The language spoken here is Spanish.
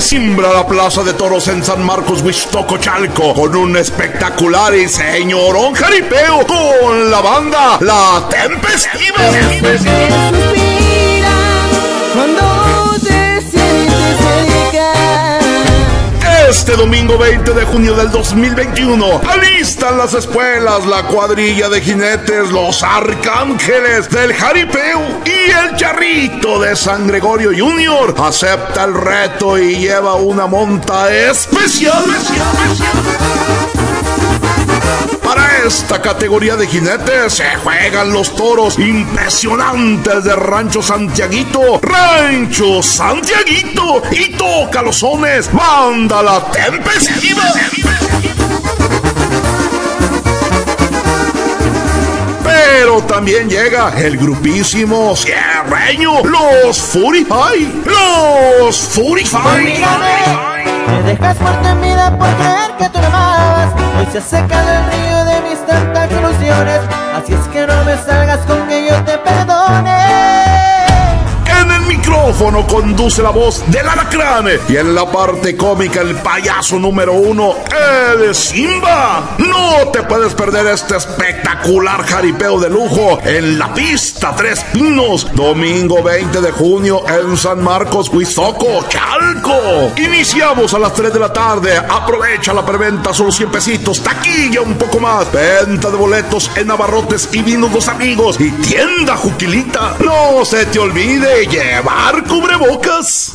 se cimbra la plaza de toros en San Marcos Huiztoco, Chalco, con un espectacular y señorón jaripeo con la banda La Tempestiva. Este domingo 20 de junio del 2021, alistan las espuelas, la cuadrilla de jinetes, los arcángeles del jaripeo y el Charrito de San Gregorio Jr. acepta el reto y lleva una monta especial. Para esta categoría de jinetes se juegan los toros impresionantes de Rancho Santiaguito y toca los sones Banda La Tempestiva. Pero también llega el grupísimo sierreño, los Forty Five. Me dejas fuerte en vida por creer que tú me amabas. Hoy se seca el río de mis tantas ilusiones, así es que no me salgas con que yo te perdone. En el micrófono conduce la voz del Alacrán y en la parte cómica el payaso número uno, el Simba. No te puedes perder este espectacular jaripeo de lujo en la pista Tres Pinos, domingo 20 de junio en San Marcos Huiztoco, Chalco. Iniciamos a las 3 de la tarde. Aprovecha la preventa, solo 100 pesitos, taquilla un poco más, venta de boletos en abarrotes y vinos Los Amigos y tienda Juquilita. No se te olvide llevar cubrebocas.